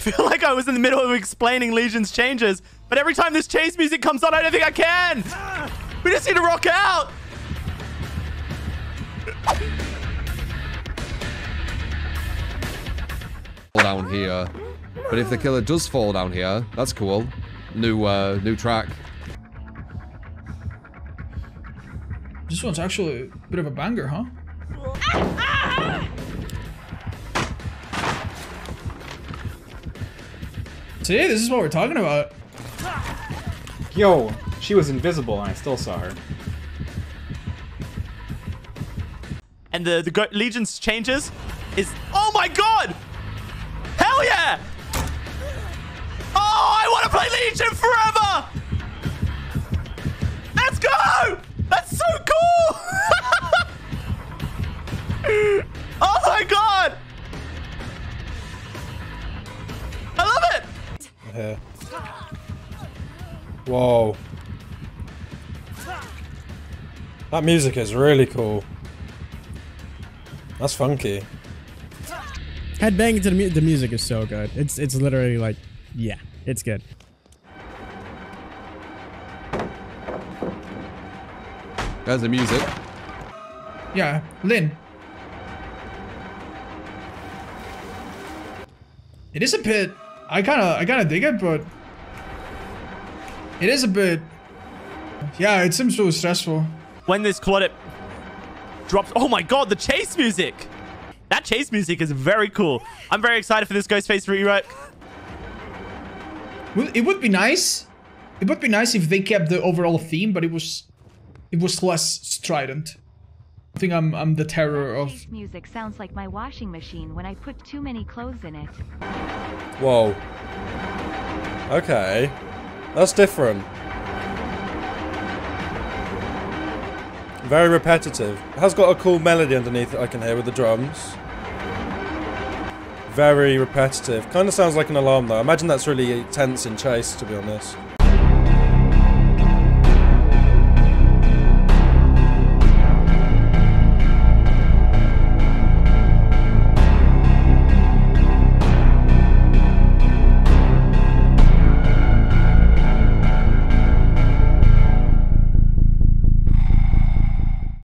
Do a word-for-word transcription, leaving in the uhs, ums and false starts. feel like I was in the middle of explaining Legion's changes, but every time this chase music comes on, I don't think I can. We just need to rock out. Fall down here. But if the killer does fall down here, that's cool. New, uh, new track. This one's actually a bit of a banger, huh? See, this is what we're talking about. Yo, she was invisible and I still saw her. And the, the Legion's changes is... Oh my god! Hell yeah! Oh, I want to play Legion forever! Let's go! That's so cool! Oh my god! I love it! Yeah. Whoa. That music is really cool. That's funky. Headbanging to the, mu the music is so good. It's, it's literally like, yeah, it's good. There's the music. Yeah, Lynn. It is a bit. I kind of, I kind of dig it, but it is a bit. Yeah, it seems so stressful. When this claudette drops, oh my god, the chase music. That chase music is very cool. I'm very excited for this Ghostface rework. Well, it would be nice. It would be nice if they kept the overall theme, but it was. It was less strident. I think I'm I'm the terror of. Chase music sounds like my washing machine when I put too many clothes in it. Whoa. Okay, that's different. Very repetitive. It has got a cool melody underneath that I can hear with the drums. Very repetitive. Kind of sounds like an alarm though. I imagine that's really tense in chase, to be honest.